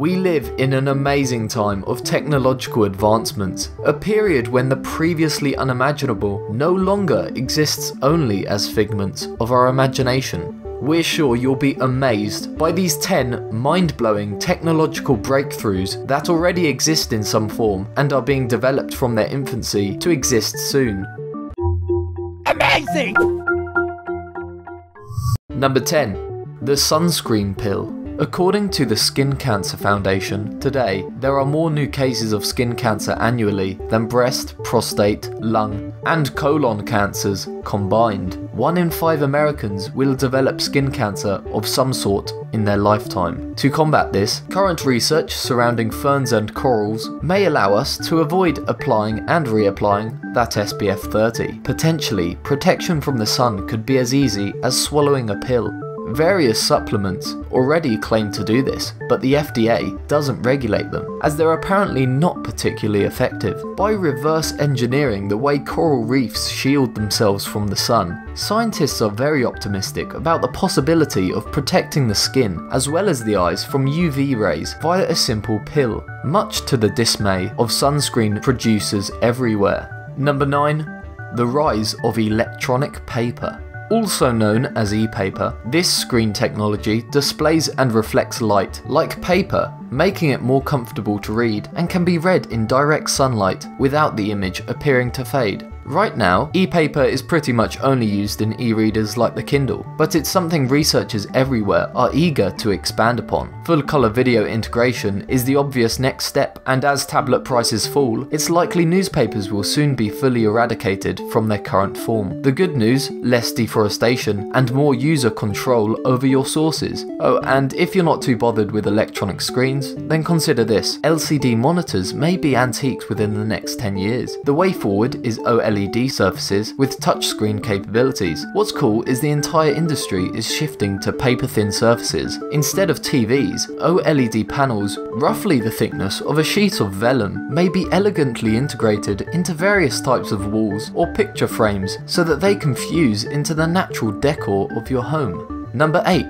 We live in an amazing time of technological advancements, a period when the previously unimaginable no longer exists only as figments of our imagination. We're sure you'll be amazed by these 10 mind-blowing technological breakthroughs that already exist in some form and are being developed from their infancy to exist soon. Amazing! Number 10. The sunscreen pill. According to the Skin Cancer Foundation, today there are more new cases of skin cancer annually than breast, prostate, lung, and colon cancers combined. 1 in 5 Americans will develop skin cancer of some sort in their lifetime. To combat this, current research surrounding ferns and corals may allow us to avoid applying and reapplying that SPF 30. Potentially, protection from the sun could be as easy as swallowing a pill. Various supplements already claim to do this, but the FDA doesn't regulate them, as they're apparently not particularly effective. By reverse engineering the way coral reefs shield themselves from the sun, scientists are very optimistic about the possibility of protecting the skin as well as the eyes from UV rays via a simple pill, much to the dismay of sunscreen producers everywhere. Number 9. The rise of electronic paper. Also known as e-paper, this screen technology displays and reflects light like paper, making it more comfortable to read and can be read in direct sunlight without the image appearing to fade. Right now, e-paper is pretty much only used in e-readers like the Kindle, but it's something researchers everywhere are eager to expand upon. Full-color video integration is the obvious next step, and as tablet prices fall, it's likely newspapers will soon be fully eradicated from their current form. The good news, less deforestation and more user control over your sources. Oh, and if you're not too bothered with electronic screens, then consider this. LCD monitors may be antiques within the next 10 years. The way forward is OLED surfaces with touchscreen capabilities. What's cool is the entire industry is shifting to paper-thin surfaces. Instead of TVs, OLED panels, roughly the thickness of a sheet of vellum, may be elegantly integrated into various types of walls or picture frames so that they can fuse into the natural decor of your home. Number 8.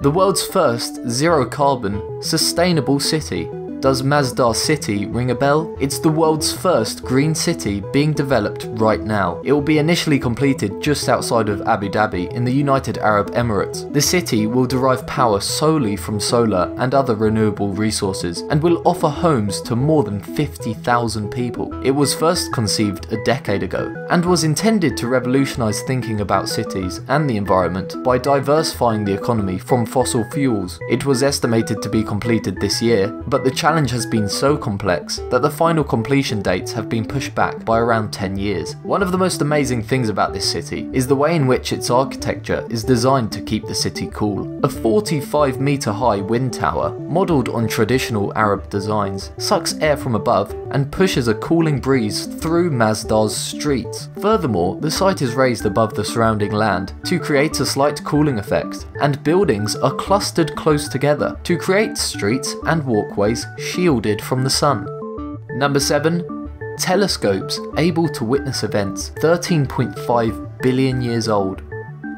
The world's first zero-carbon, sustainable city. Does Masdar City ring a bell? It's the world's first green city being developed right now. It will be initially completed just outside of Abu Dhabi in the United Arab Emirates. The city will derive power solely from solar and other renewable resources and will offer homes to more than 50,000 people. It was first conceived a decade ago and was intended to revolutionize thinking about cities and the environment by diversifying the economy from fossil fuels. It was estimated to be completed this year, but the challenge has been so complex that the final completion dates have been pushed back by around 10 years. One of the most amazing things about this city is the way in which its architecture is designed to keep the city cool. A 45-meter high wind tower, modeled on traditional Arab designs, sucks air from above and pushes a cooling breeze through Masdar's streets. Furthermore, the site is raised above the surrounding land to create a slight cooling effect, and buildings are clustered close together to create streets and walkways shielded from the sun. Number 7. Telescopes able to witness events 13.5 billion years old.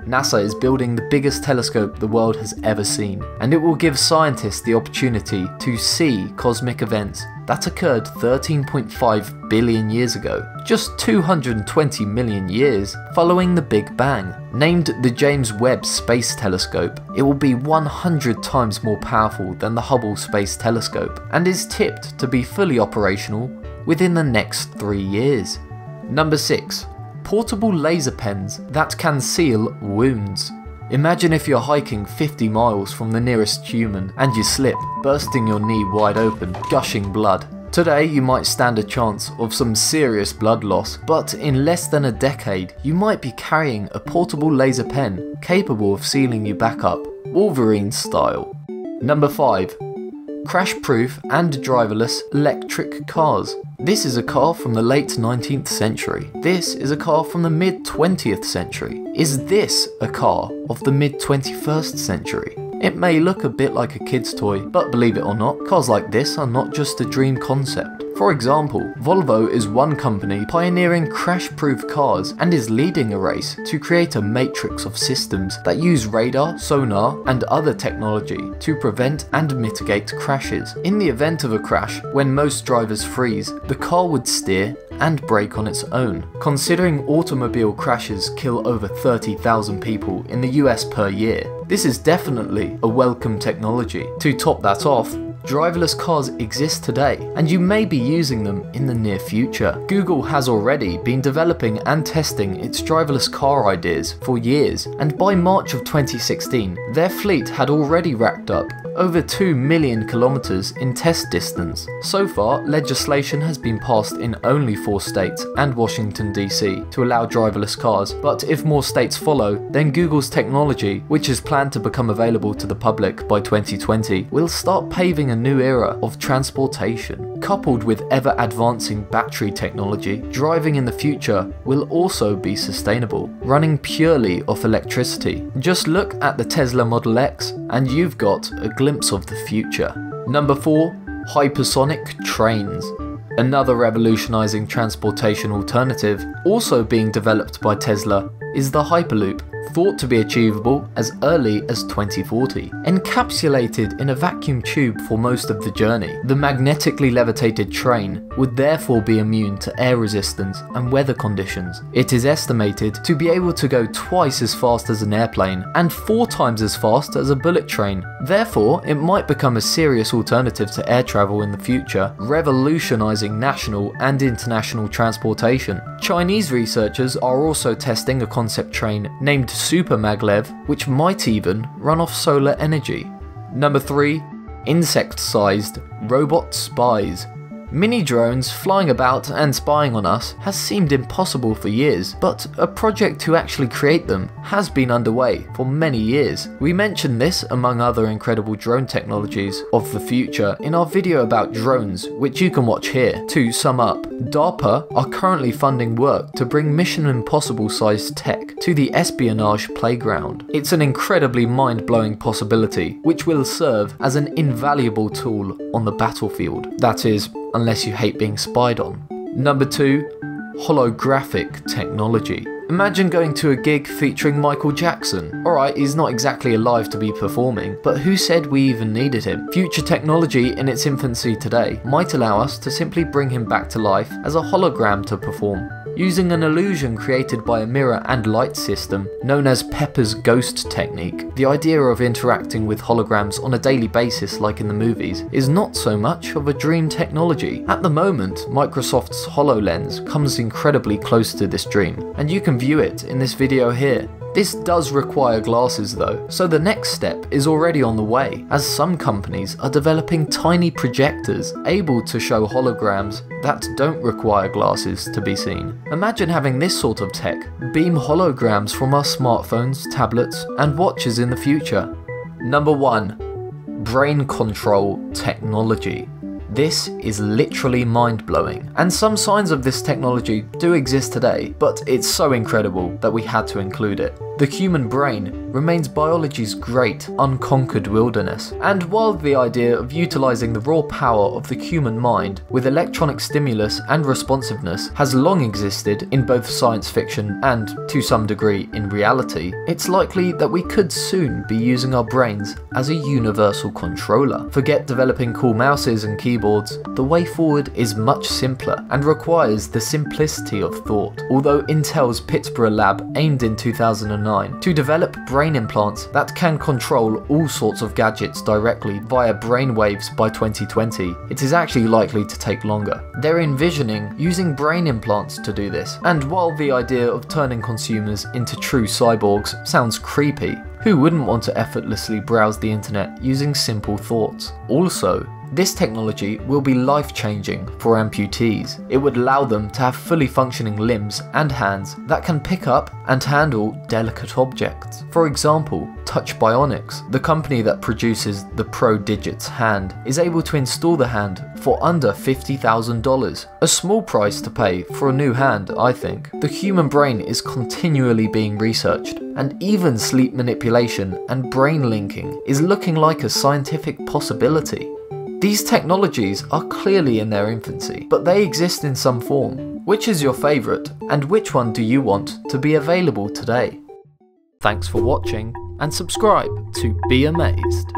NASA is building the biggest telescope the world has ever seen, and it will give scientists the opportunity to see cosmic events that occurred 13.5 billion years ago, just 220 million years following the Big Bang. Named the James Webb Space Telescope, it will be 100 times more powerful than the Hubble Space Telescope and is tipped to be fully operational within the next 3 years. Number 6. Portable laser pens that can seal wounds. Imagine if you're hiking 50 miles from the nearest human and you slip, bursting your knee wide open, gushing blood. Today you might stand a chance of some serious blood loss, but in less than a decade you might be carrying a portable laser pen capable of sealing you back up, Wolverine style. Number 5. Crash-proof and driverless electric cars. This is a car from the late 19th century. This is a car from the mid 20th century. Is this a car of the mid 21st century? It may look a bit like a kid's toy, but believe it or not, cars like this are not just a dream concept. For example, Volvo is one company pioneering crash-proof cars and is leading a race to create a matrix of systems that use radar, sonar, and other technology to prevent and mitigate crashes. In the event of a crash, when most drivers freeze, the car would steer and brake on its own. Considering automobile crashes kill over 30,000 people in the US per year, this is definitely a welcome technology. To top that off, driverless cars exist today, and you may be using them in the near future. Google has already been developing and testing its driverless car ideas for years, and by March of 2016, their fleet had already racked up over 2 million kilometers in test distance. So far, legislation has been passed in only 4 states and Washington DC to allow driverless cars, but if more states follow, then Google's technology, which is planned to become available to the public by 2020, will start paving a new era of transportation. Coupled with ever-advancing battery technology, driving in the future will also be sustainable, running purely off electricity. Just look at the Tesla Model X and you've got a glimpse of the future. Number 4, hypersonic trains. Another revolutionizing transportation alternative, also being developed by Tesla, is the Hyperloop, thought to be achievable as early as 2040. Encapsulated in a vacuum tube for most of the journey, the magnetically levitated train would therefore be immune to air resistance and weather conditions. It is estimated to be able to go twice as fast as an airplane and 4 times as fast as a bullet train. Therefore, it might become a serious alternative to air travel in the future, revolutionizing national and international transportation. Chinese researchers are also testing a concept train named Super maglev, which might even run off solar energy. Number 3, insect-sized robot spies. Mini drones flying about and spying on us has seemed impossible for years, but a project to actually create them has been underway for many years. We mentioned this among other incredible drone technologies of the future in our video about drones, which you can watch here. To sum up, DARPA are currently funding work to bring Mission Impossible sized tech to the espionage playground. It's an incredibly mind-blowing possibility, which will serve as an invaluable tool on the battlefield. That is, unless you hate being spied on. Number 2, holographic technology. Imagine going to a gig featuring Michael Jackson. Alright, he's not exactly alive to be performing, but who said we even needed him? Future technology in its infancy today might allow us to simply bring him back to life as a hologram to perform, using an illusion created by a mirror and light system known as Pepper's Ghost technique. The idea of interacting with holograms on a daily basis like in the movies is not so much of a dream technology. At the moment, Microsoft's HoloLens comes incredibly close to this dream, and you can view it in this video here. This does require glasses though, so the next step is already on the way, as some companies are developing tiny projectors able to show holograms that don't require glasses to be seen. Imagine having this sort of tech beam holograms from our smartphones, tablets, and watches in the future. Number 1, brain control technology. This is literally mind-blowing, and some signs of this technology do exist today, but it's so incredible that we had to include it. The human brain remains biology's great unconquered wilderness, and while the idea of utilising the raw power of the human mind with electronic stimulus and responsiveness has long existed in both science fiction and, to some degree, in reality, it's likely that we could soon be using our brains as a universal controller. Forget developing cool mouses and keyboards. The way forward is much simpler and requires the simplicity of thought, although Intel's Pittsburgh lab aimed in 2009 to develop brain implants that can control all sorts of gadgets directly via brainwaves by 2020, it is actually likely to take longer. They're envisioning using brain implants to do this, and while the idea of turning consumers into true cyborgs sounds creepy, who wouldn't want to effortlessly browse the internet using simple thoughts? Also, this technology will be life-changing for amputees. It would allow them to have fully functioning limbs and hands that can pick up and handle delicate objects. For example, Touch Bionics, the company that produces the ProDigits hand, is able to install the hand for under $50,000. A small price to pay for a new hand, I think. The human brain is continually being researched, and even sleep manipulation and brain linking is looking like a scientific possibility. These technologies are clearly in their infancy, but they exist in some form. Which is your favourite, and which one do you want to be available today? Thanks for watching, and subscribe to Be Amazed.